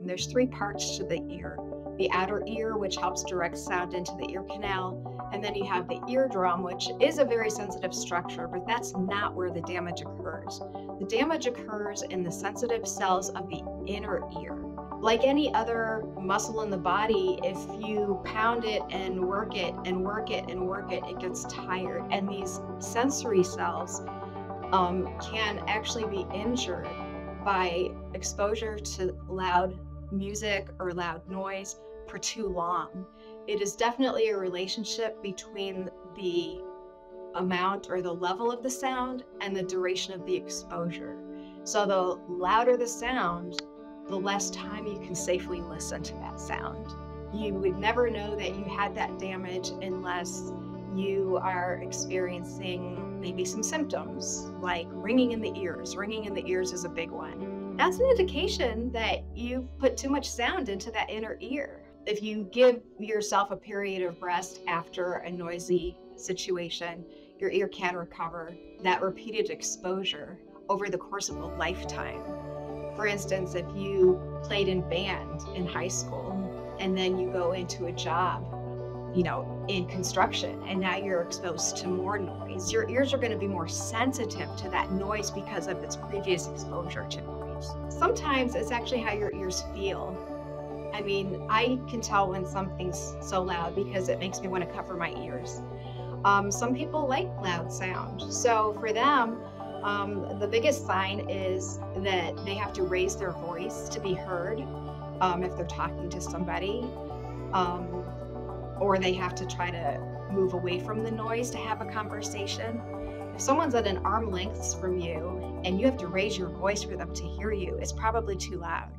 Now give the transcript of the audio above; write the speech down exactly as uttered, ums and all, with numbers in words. And there's three parts to the ear. The outer ear, which helps direct sound into the ear canal. And then you have the eardrum, which is a very sensitive structure, but that's not where the damage occurs. The damage occurs in the sensitive cells of the inner ear. Like any other muscle in the body, if you pound it and work it and work it and work it, it gets tired. And these sensory cells um, can actually be injured by exposure to loud music or loud noise for too long. It is definitely a relationship between the amount or the level of the sound and the duration of the exposure. So the louder the sound, the less time you can safely listen to that sound. You would never know that you had that damage unless you are experiencing maybe some symptoms like ringing in the ears. Ringing in the ears is a big one. That's an indication that you've put too much sound into that inner ear. If you give yourself a period of rest after a noisy situation, your ear can recover that repeated exposure over the course of a lifetime. For instance, if you played in band in high school and then you go into a job, you know, in construction, and now you're exposed to more noise, your ears are going to be more sensitive to that noise because of its previous exposure to noise. Sometimes it's actually how your ears feel. I mean, I can tell when something's so loud because it makes me want to cover my ears. Um, some people like loud sound. So for them, um, the biggest sign is that they have to raise their voice to be heard um, if they're talking to somebody, um, or they have to try to move away from the noise to have a conversation. If someone's at an arm length from you and you have to raise your voice for them to hear you, it's probably too loud.